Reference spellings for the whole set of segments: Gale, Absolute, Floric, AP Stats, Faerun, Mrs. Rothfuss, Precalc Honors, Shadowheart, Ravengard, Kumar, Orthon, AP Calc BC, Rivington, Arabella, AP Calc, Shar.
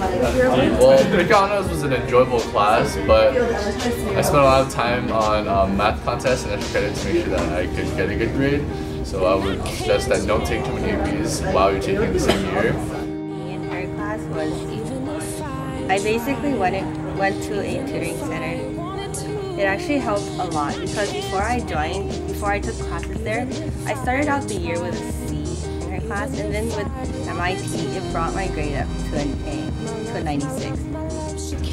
Well, Precalc was an enjoyable class, but I spent a lot of time on math contests and extra credit to make sure that I could get a good grade. So I would suggest that don't take too many APs while you're taking the same year. The entire class was easy. I basically went to a tutoring center. It actually helped a lot because before I took classes there, I started out the year with a C in her class, and then with MIT, it brought my grade up to an A, to a 96.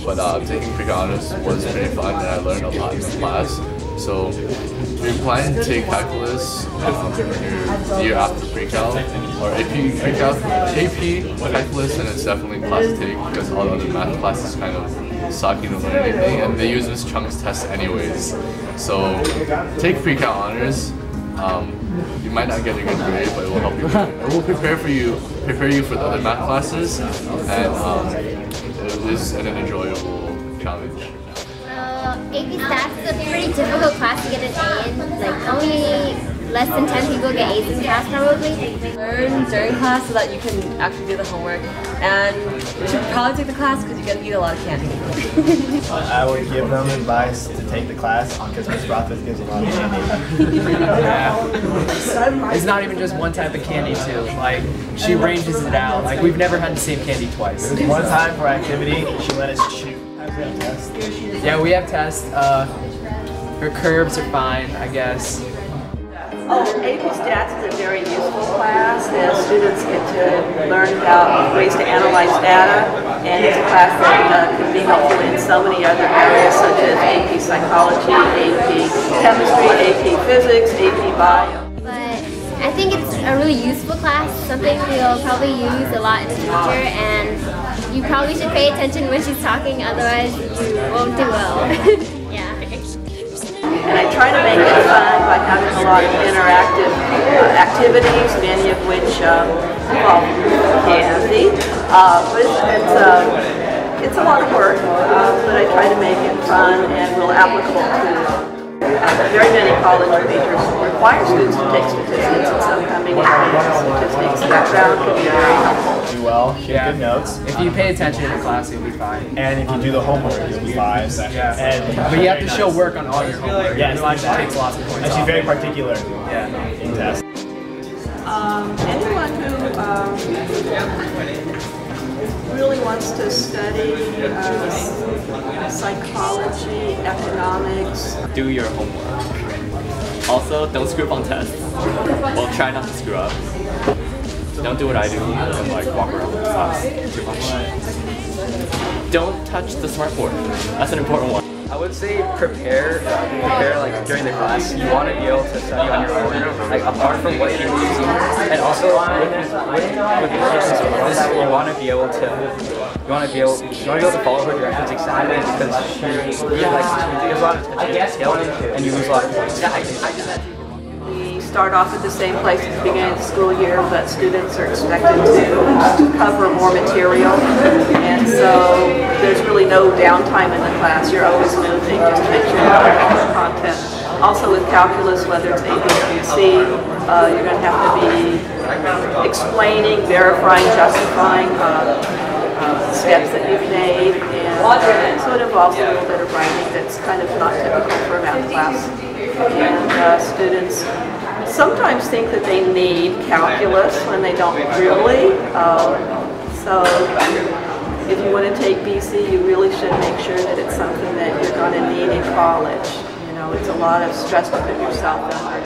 But taking Precalc was pretty fun, and I learned a lot in the class. So if you're planning to take calculus your year after Precalc, or AP Precalc, AP calculus, and it's definitely class to take because all the other math classes kind of suck, you don't learn anything, and they use Miss Chung's test anyways. So take Precalc honors. You might not get a good grade, but it will help you. It will prepare you for the other math classes, and it is an enjoyable challenge. AP Stats is a pretty difficult class to get an A in. Like only less than 10 people get A's in class probably. Learn during class so that you can actually do the homework. And you should probably take the class because you're going to eat a lot of candy. I would give them advice to take the class because Mrs. Rothfuss gives a lot of candy. Yeah. It's not even just one type of candy too. Like she ranges it out. Like we've never had the same candy twice. There was one time for activity, she let us shoot. Yeah, we have tests. Her curves are fine, I guess. Oh, AP Stats is a very useful class. The students get to learn about ways to analyze data, and it's a class that can be helpful in so many other areas, such as AP Psychology, AP Chemistry, AP Physics, AP Bio. But I think it's a really useful class, something we'll probably use a lot in the future, and you probably should pay attention when she's talking, otherwise you won't do well. And I try to make it fun by having a lot of interactive activities, many of which involve candy. It's a lot of work, but I try to make it fun and well applicable to very many college majors require students to take statistics, and so coming in statistics background can be very helpful. Do well, get good notes. If you pay attention in class, you'll be fine. And if you do the homework, you'll be fine. Yeah. But you have to show work on all your homework. Yeah, otherwise it takes lots of points. And she's very particular. Yeah. In tests. Anyone who really wants to study psychology, economics. Do your homework. Also, don't screw up on tests. Well, try not to screw up. Don't do what I do and like walk around the class too much. Don't touch the smartboard. That's an important one. I would say prepare like during the class. You want to be able to study on your own, like apart from what you're using, and also with the purpose of this, you want to be able to follow her directions exactly because she really likes to do a lot of attention and you lose a lot of points. Start off at the same place at the beginning of the school year, but students are expected to cover more material, and so there's really no downtime in the class. You're always moving just to make sure you cover the content. Also with calculus, whether it's APC, you're going to have to be explaining, verifying, justifying steps that you've made, and so it involves a little bit of writing that's kind of not typical for a math class. And students sometimes think that they need calculus when they don't really. So if you want to take BC, you really should make sure that it's something that you're going to need in college. You know, it's a lot of stress to put yourself under.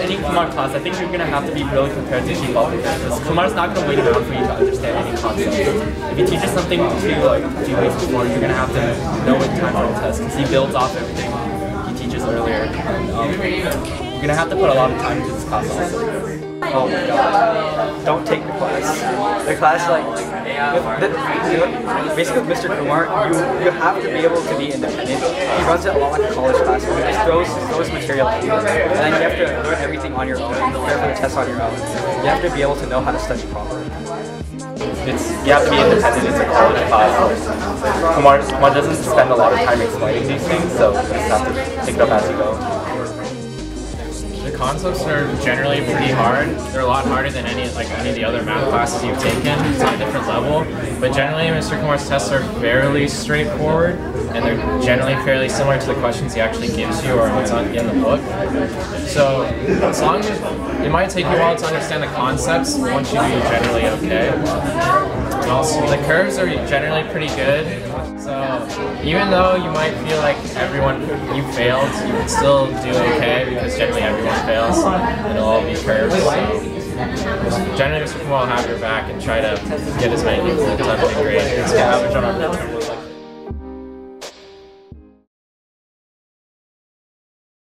Any Kumar class, I think you're going to have to be really prepared to keep up with that, because Kumar's not going to wait around for you to understand any concept. If he teaches something to you like a few weeks before, you're going to have to know what time for the test, because he builds off everything he teaches earlier. You're gonna have to put a lot of time into this class also. Oh my god. Don't take the class. The class, like, basically with Mr. Kumar, you have to be able to be independent. He runs it a lot like a college class. He just throws material at you. And then you have to learn everything on your own, prepare for the test on your own. You have to be able to know how to study properly. You have to be independent. It's a college class. Kumar doesn't spend a lot of time explaining these things, so you just have to pick it up as you go. concepts are generally pretty hard. They're a lot harder than any of the other math classes you've taken. It's on a different level. But generally, Mr. Kumar's tests are fairly straightforward, and they're generally fairly similar to the questions he actually gives you or what's in the book. So as long as it might take you a while to understand the concepts, once you do, you're generally okay. And also, the curves are generally pretty good. So even though you might feel like you failed, you can still do okay because generally everyone fails. It'll all be curves. So generally, Mr. Kumar will have your back and try to get as many people to grade as average on our midterm.